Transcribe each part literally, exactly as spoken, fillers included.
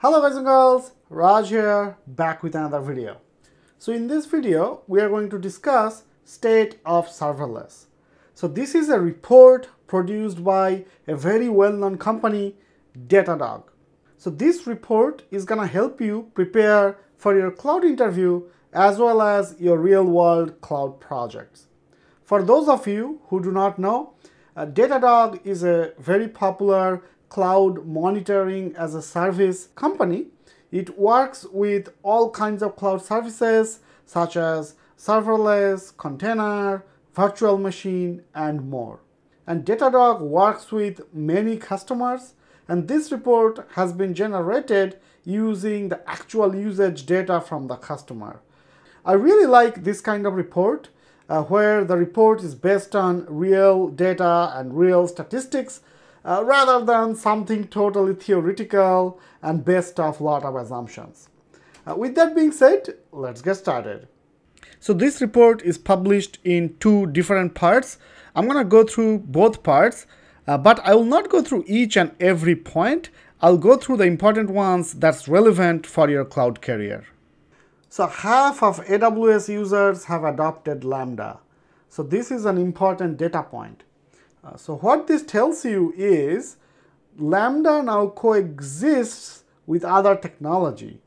Hello guys and girls, Raj here, back with another video. So in this video, we are going to discuss state of serverless. So this is a report produced by a very well-known company, Datadog. So this report is gonna help you prepare for your cloud interview as well as your real-world cloud projects. For those of you who do not know, Datadog is a very popular cloud monitoring as a service company. It works with all kinds of cloud services such as serverless, container, virtual machine, and more. And Datadog works with many customers, and this report has been generated using the actual usage data from the customer. I really like this kind of report uh, where the report is based on real data and real statistics Uh, rather than something totally theoretical and based off a lot of assumptions. Uh, with that being said, let's get started. So this report is published in two different parts. I'm gonna go through both parts, uh, but I will not go through each and every point. I'll go through the important ones that's relevant for your cloud career. So half of A W S users have adopted Lambda. So this is an important data point. So what this tells you is Lambda now coexists with other technology.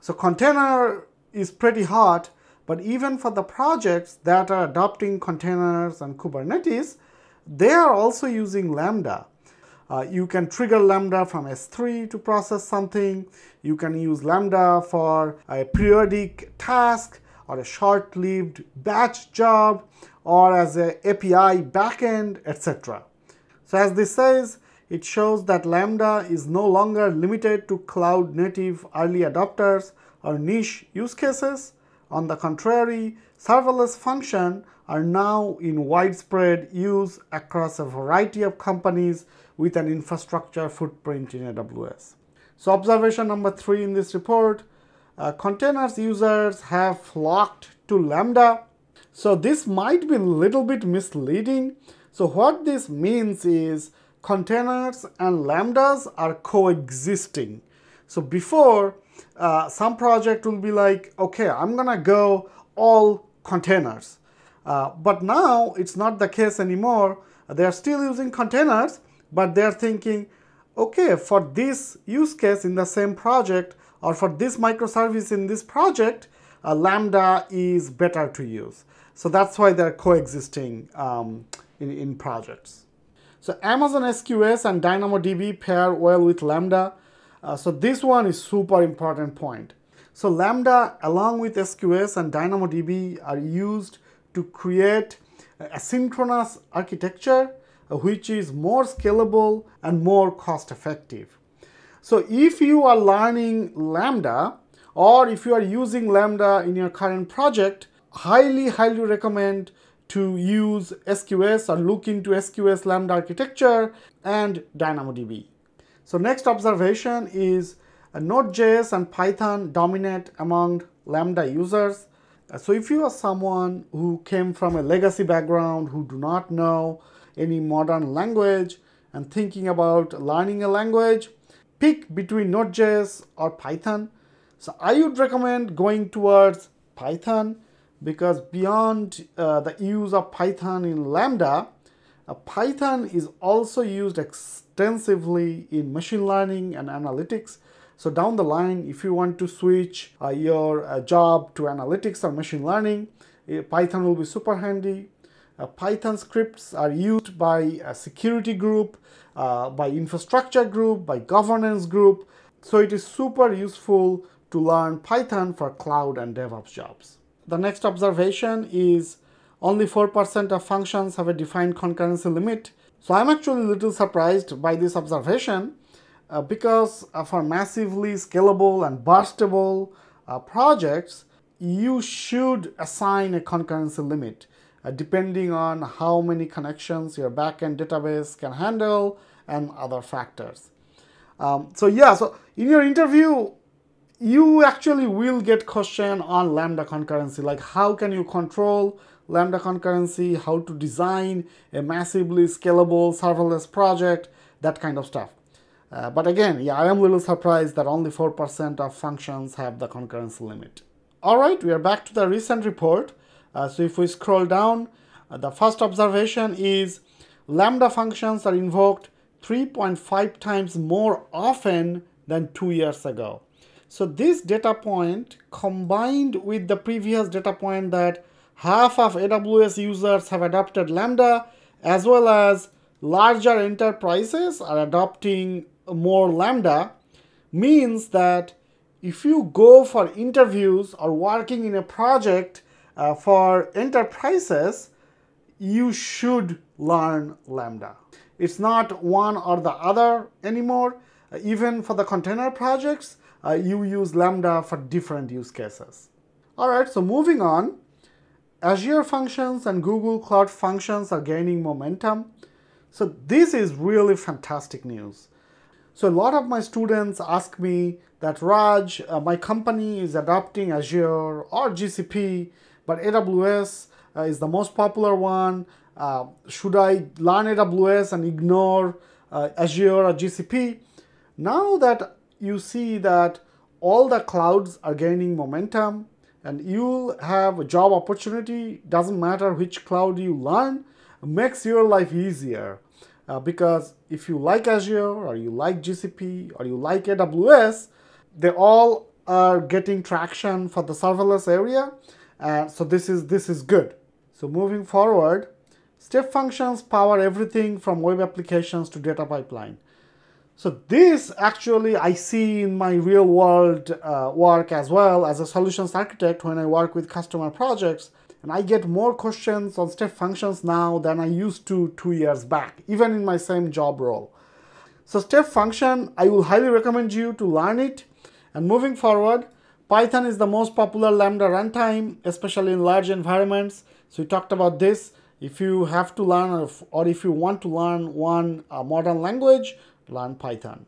So container is pretty hot, but even for the projects that are adopting containers and Kubernetes, they are also using Lambda. Uh, you can trigger Lambda from S three to process something. You can use Lambda for a periodic task or a short-lived batch job, or as an A P I backend, et cetera. So as this says, it shows that Lambda is no longer limited to cloud-native early adopters or niche use cases. On the contrary, serverless functions are now in widespread use across a variety of companies with an infrastructure footprint in A W S. So observation number three in this report, uh, containers users have flocked to Lambda. So this might be a little bit misleading. So what this means is containers and Lambdas are coexisting. So before, uh, some project will be like, okay, I'm gonna go all containers. Uh, but now it's not the case anymore. They're still using containers, but they're thinking, okay, for this use case in the same project or for this microservice in this project, uh, Lambda is better to use. So that's why they're coexisting um, in, in projects. So Amazon S Q S and DynamoDB pair well with Lambda. Uh, so this one is super important point. So Lambda along with S Q S and DynamoDB are used to create asynchronous architecture, uh, which is more scalable and more cost effective. So if you are learning Lambda, or if you are using Lambda in your current project, highly, highly recommend to use S Q S or look into S Q S Lambda architecture and DynamoDB. So next observation is Node.js and Python dominate among Lambda users. So if you are someone who came from a legacy background, who do not know any modern language and thinking about learning a language, pick between Node.js or Python. So I would recommend going towards Python, because beyond uh, the use of Python in Lambda, uh, Python is also used extensively in machine learning and analytics. So down the line, if you want to switch uh, your uh, job to analytics or machine learning, uh, Python will be super handy. Uh, Python scripts are used by a security group, uh, by infrastructure group, by governance group. So it is super useful to learn Python for cloud and DevOps jobs. The next observation is only four percent of functions have a defined concurrency limit. So I'm actually a little surprised by this observation uh, because uh, for massively scalable and burstable uh, projects, you should assign a concurrency limit uh, depending on how many connections your backend database can handle and other factors. Um, so yeah, so in your interview, you actually will get question on Lambda concurrency, like how can you control Lambda concurrency, how to design a massively scalable serverless project, that kind of stuff. Uh, but again, yeah, I am a little surprised that only four percent of functions have the concurrency limit. All right, we are back to the recent report. Uh, so if we scroll down, uh, the first observation is Lambda functions are invoked three point five times more often than two years ago. So this data point combined with the previous data point that half of A W S users have adopted Lambda, as well as larger enterprises are adopting more Lambda, means that if you go for interviews or working in a project uh, for enterprises, you should learn Lambda. It's not one or the other anymore. Uh, even for the container projects, uh, you use Lambda for different use cases. All right, so moving on, Azure Functions and Google Cloud Functions are gaining momentum. So this is really fantastic news. So a lot of my students ask me that, Raj, uh, my company is adopting Azure or G C P, but A W S uh, is the most popular one. Uh, should I learn A W S and ignore uh, Azure or G C P? Now that you see that all the clouds are gaining momentum and you'll have a job opportunity, doesn't matter which cloud you learn, makes your life easier. Uh, because if you like Azure or you like G C P or you like A W S, they all are getting traction for the serverless area. Uh, so this is, this is good. So moving forward, step functions power everything from web applications to data pipeline. So this actually I see in my real world uh, work as well as a solutions architect when I work with customer projects. And I get more questions on step functions now than I used to two years back, even in my same job role. So step function, I will highly recommend you to learn it. And moving forward, Python is the most popular Lambda runtime, especially in large environments. So we talked about this. If you have to learn or if you want to learn one uh, modern language, learn Python.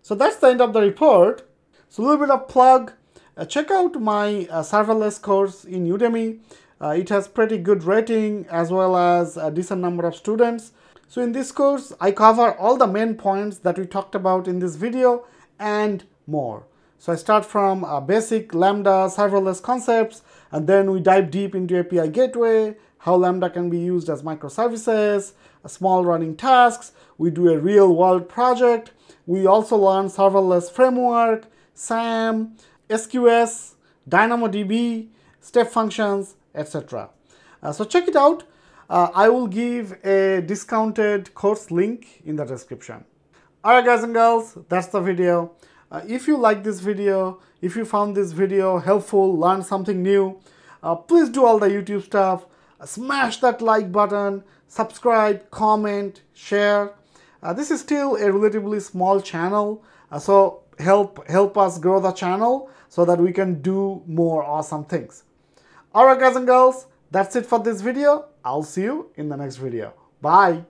So that's the end of the report. So a little bit of plug. Uh, check out my uh, serverless course in Udemy. Uh, it has pretty good rating as well as a decent number of students. So in this course, I cover all the main points that we talked about in this video and more. So I start from uh, basic Lambda serverless concepts, and then we dive deep into A P I Gateway, how Lambda can be used as microservices, small running tasks. We do a real world project. We also learn serverless framework, SAM, S Q S, DynamoDB, step functions, et cetera. Uh, so check it out. Uh, I will give a discounted course link in the description. All right, guys and girls, that's the video. Uh, if you like this video, if you found this video helpful, learned something new, uh, please do all the YouTube stuff. Uh, smash that like button, subscribe, comment, share. Uh, this is still a relatively small channel, uh, so help help us grow the channel so that we can do more awesome things. Alright guys and girls, that's it for this video. I'll see you in the next video. Bye.